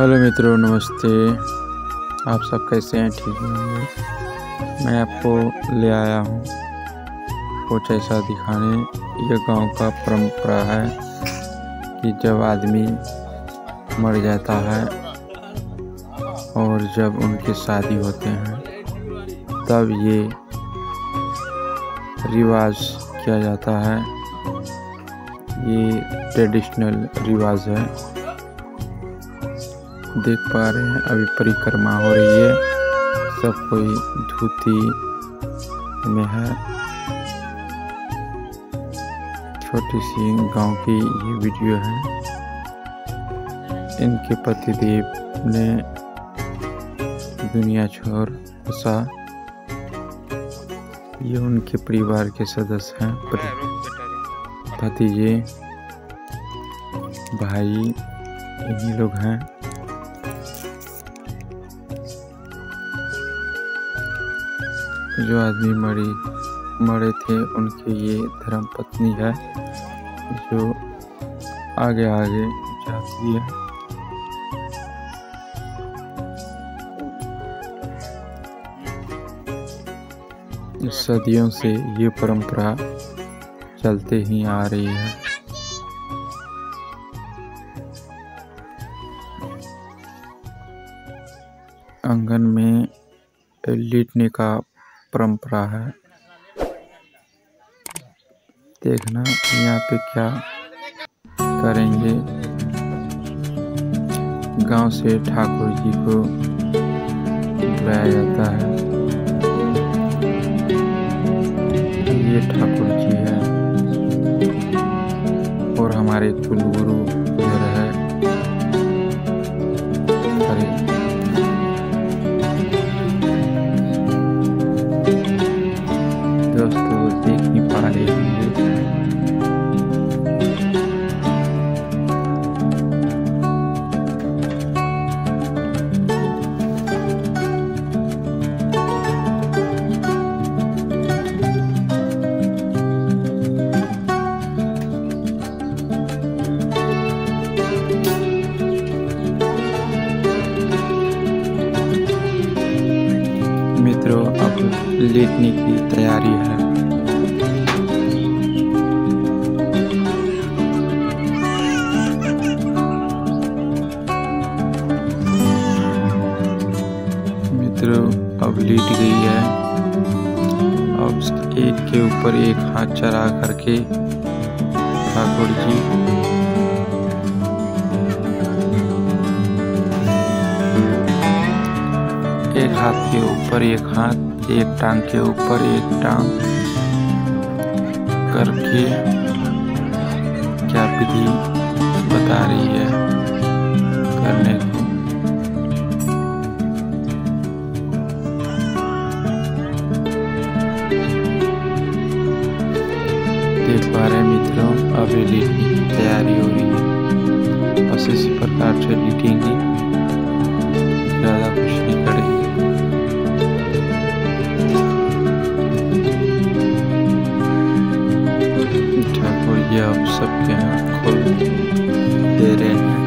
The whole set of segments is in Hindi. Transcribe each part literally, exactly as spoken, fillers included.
हेलो मित्रों, नमस्ते। आप सब कैसे हैं? ठीक होंगे। मैं आपको ले आया हूँ कुछ ऐसा दिखाने। ये गांव का परंपरा है कि जब आदमी मर जाता है और जब उनके शादी होते हैं तब ये रिवाज किया जाता है। ये ट्रेडिशनल रिवाज है। देख पा रहे हैं अभी परिक्रमा हो रही है। सब कोई धोती में है। छोटी सी गांव की ये वीडियो है। इनके पतिदेव ने दुनिया छोड़ बसा। ये उनके परिवार के सदस्य हैं, भतीजे, भाई, इन्हीं लोग हैं। जो आदमी मरे मरे थे उनके ये धर्म पत्नी है जो आगे आगे जाती है। सदियों से ये परंपरा चलते ही आ रही है। आंगन में लेटने का परंपरा है। देखना यहाँ पे क्या करेंगे। गांव से ठाकुर जी को बुलाया जाता है। ये ठाकुर जी है और हमारे कुलगुरु इधर है। मित्रों, अब लेटने की तैयारी है। मित्रों, अब लेट गई है। अब एक के ऊपर एक हाथ चढ़ा करके ठाकुर जी एक हाथ के ऊपर एक हाथ, एक टांग के ऊपर एक टांग करके क्या विधि बता रही है करने को। देख पा रहे मित्रों, अब लीटने की तैयारी हो रही है। बस इसी प्रकार से लीटेंगे, ज़्यादा कुछ नहीं करेंगे। ये आप सबके यहाँ खोल दे रहे हैं।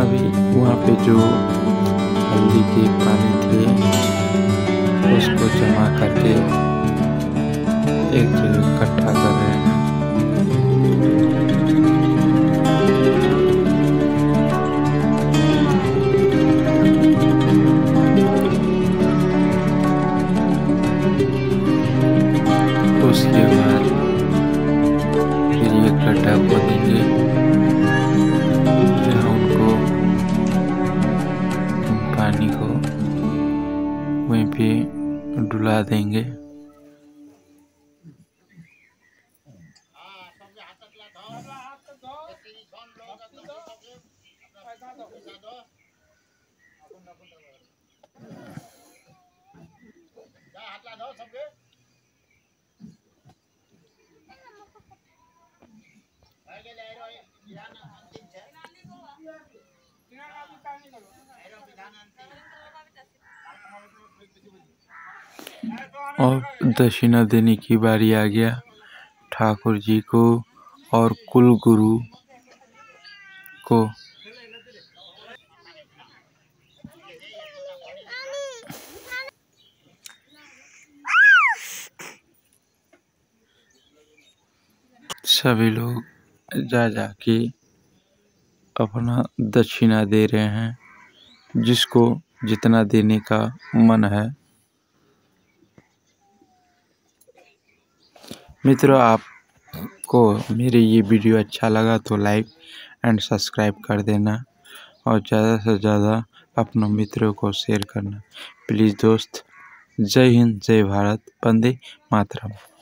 अभी वहाँ पे जो हल्दी के पानी थे उसको जमा करके एक जगह इकट्ठा कर रहे हैं। उसके बाद फिर ये इकट्ठा को देंगे। यहाँ उनको पानी को वहीं पे डुला देंगे। और दक्षिणा देने की बारी आ गया ठाकुर जी को और कुल गुरु को। सभी लोग जा जा के अपना दक्षिणा दे रहे हैं, जिसको जितना देने का मन है। मित्रों, आपको मेरे ये वीडियो अच्छा लगा तो लाइक एंड सब्सक्राइब कर देना और ज़्यादा से ज़्यादा अपने मित्रों को शेयर करना प्लीज़ दोस्त। जय हिंद, जय भारत, वंदे मातरम।